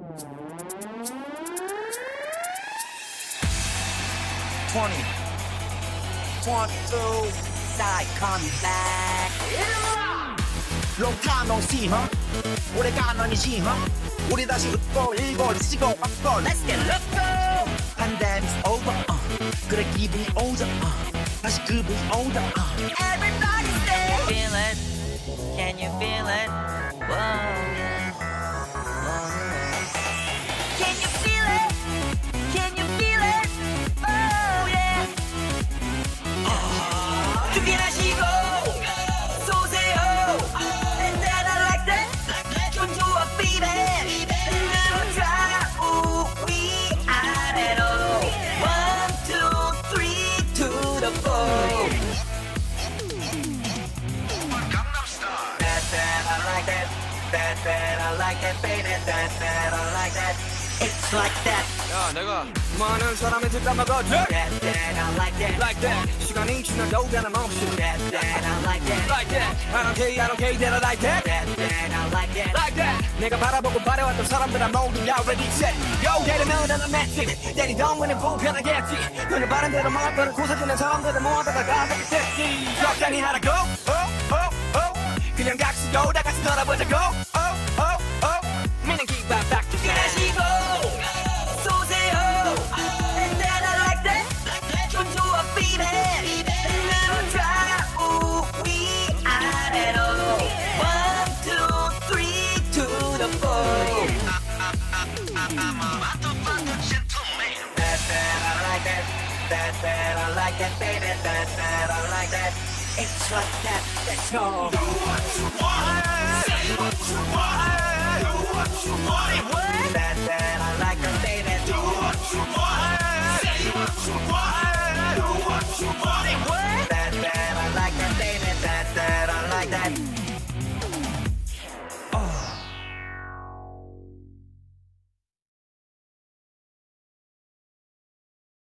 20, 22, side combat. Long time no see, huh? 오래 간만이지, huh? 우리 다시 웃고 일고 지치고 왔고. Let's get loco. Pandemic's over, 그래 기분이 오자, 다시 그분이 오자. Everybody say. Feel it? Can you feel it? Whoa. It's like that. 야, 내가 많은 사람의 뒷담 막아줘. That that I like that. Like that. 시간이 지나도 변함 없이. That that I like that. Like that. I don't care that I like that. That that I like that. Like that. 내가 바라보고 바래왔던 사람들은 모두 already set. Yo, 때리면 나는 magic. 때리던 거는 불편하겠지. 너는 바른 대로 말하던 고사지는 사람들은 모아다가 가득히 됐지. 적당히 하라고. Oh oh oh. 그냥 각시고 다 같이 놀아보자고. Oh oh oh. 미는 기가 딱 주시고. That I like that, baby, that I like that. It's like that, let's go. Do what you want, say what you want, do what you want. That I like that, baby. Do what you want, say what you want, do what you want.